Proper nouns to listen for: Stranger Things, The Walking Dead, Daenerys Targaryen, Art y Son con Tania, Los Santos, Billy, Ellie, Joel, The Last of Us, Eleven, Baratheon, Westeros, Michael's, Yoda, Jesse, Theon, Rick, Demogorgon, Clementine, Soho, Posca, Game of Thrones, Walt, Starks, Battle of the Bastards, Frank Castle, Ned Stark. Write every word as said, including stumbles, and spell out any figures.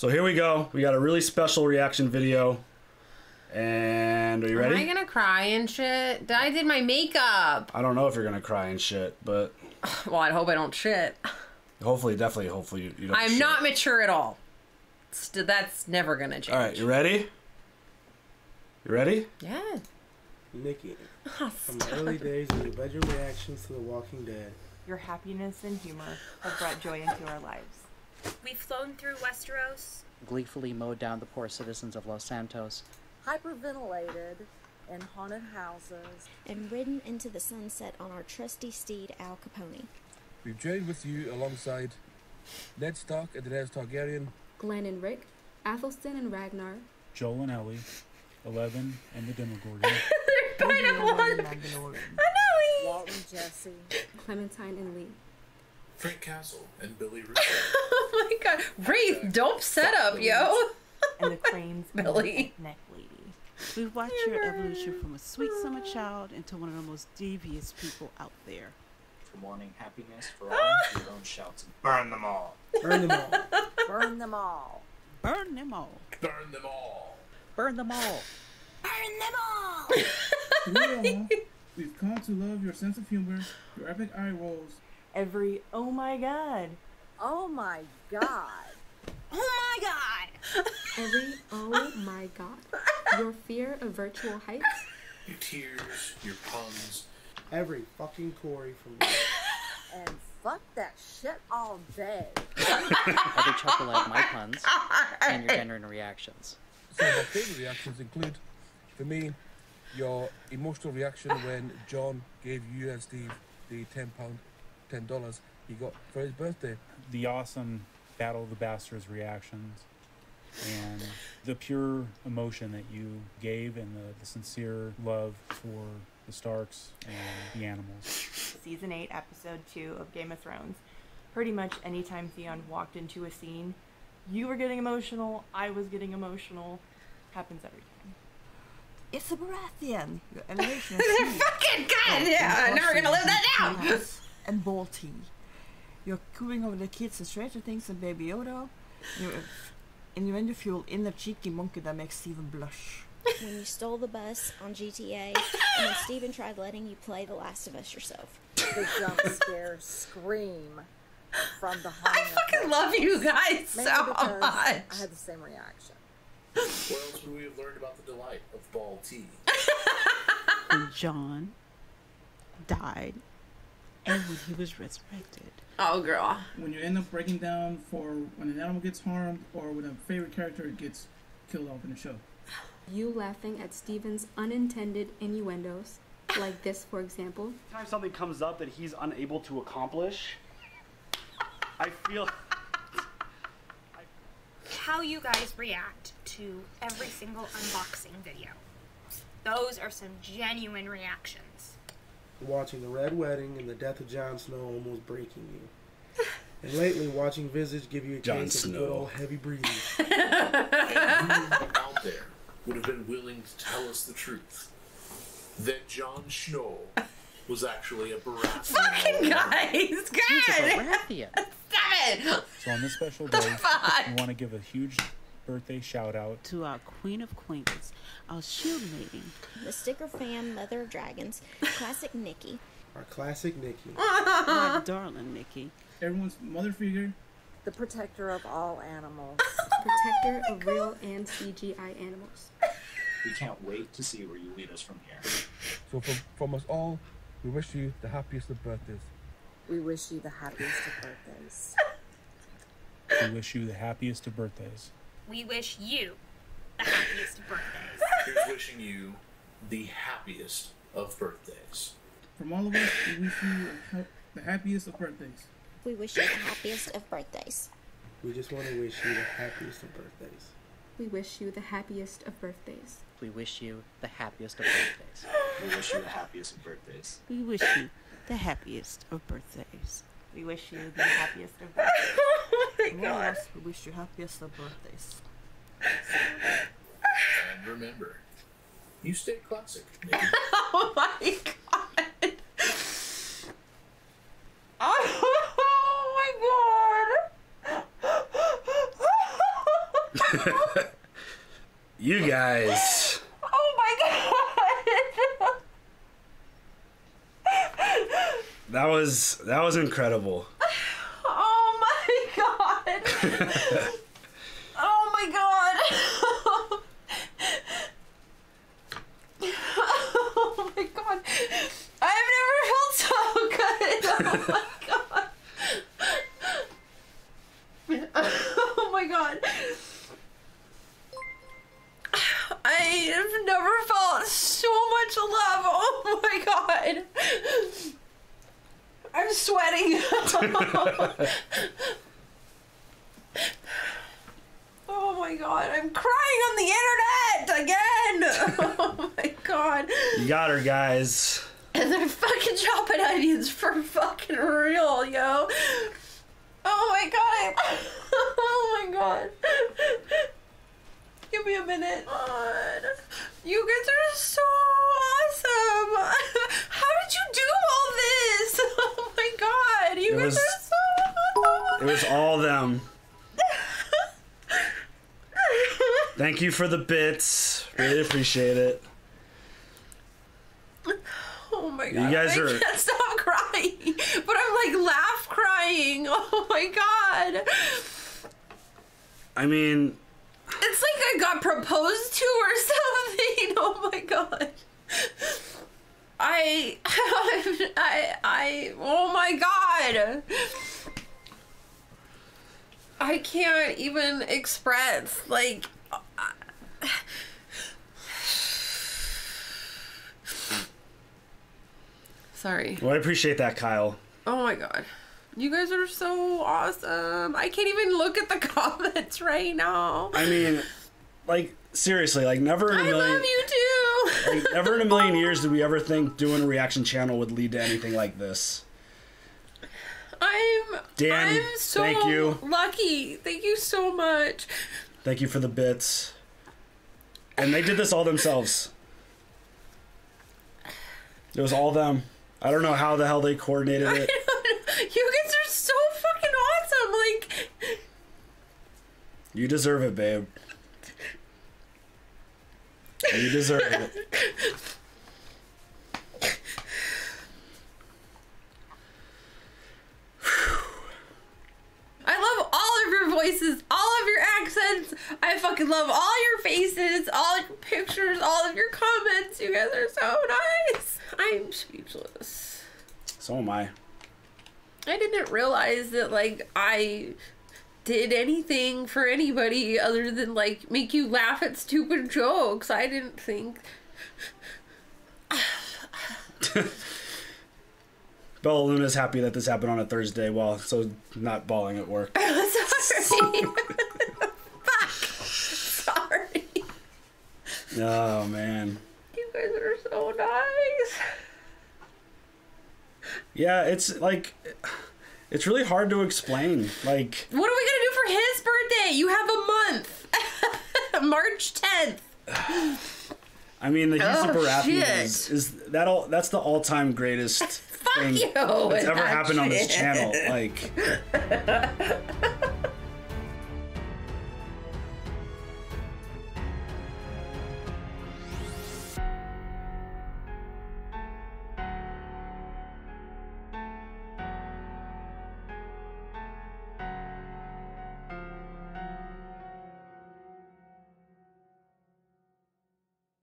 So here we go. We got a really special reaction video. And are you ready? Am I gonna cry and shit? I did my makeup. I don't know if you're gonna cry and shit, but... Well, I hope I don't shit. Hopefully, definitely, hopefully you, you don't I'm shit. Not mature at all. St- that's never gonna change. All right, you ready? You ready? Yeah. Nikki, oh, from the early days, you led your reactions to The Walking Dead. Your happiness and humor have brought joy into our lives. We've flown through Westeros. Gleefully mowed down the poor citizens of Los Santos. Hyperventilated in haunted houses. And ridden into the sunset on our trusty steed, Al Capone. We've journeyed with you alongside Ned Stark and the Daenerys Targaryen. Glenn and Rick, Athelstan and Ragnar. Joel and Ellie, Eleven and the Demogorgon. They're kind of one. I know he. Walt and Jesse. Clementine and Lee. Frank Castle and Billy. Oh my God. Wreath, dope setup, yo. And the cranes. Billy. Neck lady. We've watched yeah. your evolution from a sweet summer child into one of the most devious people out there. From wanting happiness for all to your own shouts. Burn them all. Burn them all. Burn them all. Burn them all. Burn them all. Burn them all. Burn them all. Burn them all. Yeah. We've come to love your sense of humor, your epic eye rolls. Every oh my God. Oh my God. Oh my God. Every oh my God. Your fear of virtual heights. Your tears, your puns. Every fucking Corey from me. And fuck that shit all day. Every chuckle at my puns and your genuine reactions. Some of my favorite reactions include, for me, your emotional reaction when John gave you and Steve the ten pounds, ten dollars he got for his birthday. The awesome Battle of the Bastards reactions and the pure emotion that you gave and the, the sincere love for the Starks and the animals. Season eight, episode two of Game of Thrones. Pretty much anytime Theon walked into a scene, you were getting emotional, I was getting emotional. Happens every time. It's a Baratheon. Your elevation is fucking God, yeah, I'm never gonna live that down! And Balti. You're cooing over the kids and Stranger Things and Baby Yoda. You're innuendo fuel in the cheeky monkey that makes Steven blush. When you stole the bus on G T A, and when Steven tried letting you play The Last of Us yourself. The jump scare scream. From the I fucking love you guys so much. I had the same reaction. What else would we have learned about the delight of bald tea? When John died and when he was resurrected. Oh, girl. When you end up breaking down for when an animal gets harmed or when a favorite character gets killed off in the show. You laughing at Steven's unintended innuendos, like this, for example. Anytime something comes up that he's unable to accomplish, I feel I... how you guys react to every single unboxing video. Those are some genuine reactions. Watching the Red Wedding and the death of Jon Snow almost breaking you. And lately, watching Visage give you a Jon case Snow. Of good old heavy breathing. Who out there would have been willing to tell us the truth that Jon Snow was actually a Baratheon? Fucking guys, God! God. So on this special day, we want to give a huge birthday shout out to our Queen of Queens, our shield lady, the sticker fam, Mother of Dragons, classic Nikki, our classic Nikki, my darling Nikki, everyone's mother figure, the protector of all animals, protector oh of God. Real and C G I animals. We can't wait to see where you lead us from here. So from, from us all, we wish you the happiest of birthdays. We wish you the happiest of birthdays. We wish you the happiest of birthdays. We wish you the happiest of birthdays. We're wishing you the happiest of birthdays. From all of us, we wish you the happiest of birthdays. We wish you the happiest of birthdays. We just want to wish you the happiest of birthdays. We wish you the happiest of birthdays. We wish you the happiest of birthdays. We wish you the happiest of birthdays. We wish you the happiest of birthdays. We wish you the happiest of birthdays. Oh my God. More else, we wish you happiest of birthdays. And remember, you stay classic. Maybe. Oh my God. Oh my God. You guys. Oh my god. That was that was incredible. Oh my god. Oh my god. Oh my god. I've never felt so good. Oh my god. Oh my god. I have never felt so much love. Oh my god. I'm sweating. Oh my god, I'm crying on the internet again. Oh my god. You got her, guys. And they're fucking chopping onions for fucking real, yo. Oh my god. Oh my god. Give me a minute. God. You guys are so awesome. How did you do all this? Oh my god. You it guys was, are so awesome. It was all them. Thank you for the bits. Really appreciate it. Oh my god. You guys I are... can't stop crying. But I'm like laugh crying. Oh my god. I mean... It's like I got proposed to or something. Oh my god. I, I, I, I, oh my god. I can't even express, like, I, sorry. Well, I appreciate that, Kyle. Oh my god. You guys are so awesome. I can't even look at the comments right now. I mean, like, seriously, like, never in a million... I love you, too! Like, never in a million years did we ever think doing a reaction channel would lead to anything like this. I'm... Dan, I'm so thank you. lucky. Thank you so much. Thank you for the bits. And they did this all themselves. It was all them. I don't know how the hell they coordinated it. You guys are so fucking awesome. Like, you deserve it, babe. You deserve it. I love all of your voices, all of your accents. I fucking love all your faces, all of your pictures, all of your comments. You guys are so nice. I'm speechless. So am I. I didn't realize that, like, I did anything for anybody other than, like, make you laugh at stupid jokes. I didn't think. Bella Luna's happy that this happened on a Thursday while, so not bawling at work. Sorry. Fuck. Sorry. Oh, man. You guys are so nice. Yeah, it's like, it's really hard to explain. Like, what are we gonna do for his birthday? You have a month. March tenth. I mean, the use oh, of Baratheon is, is that all, that's the all-time greatest Fuck thing you, that's ever happened shit. on this channel. Like.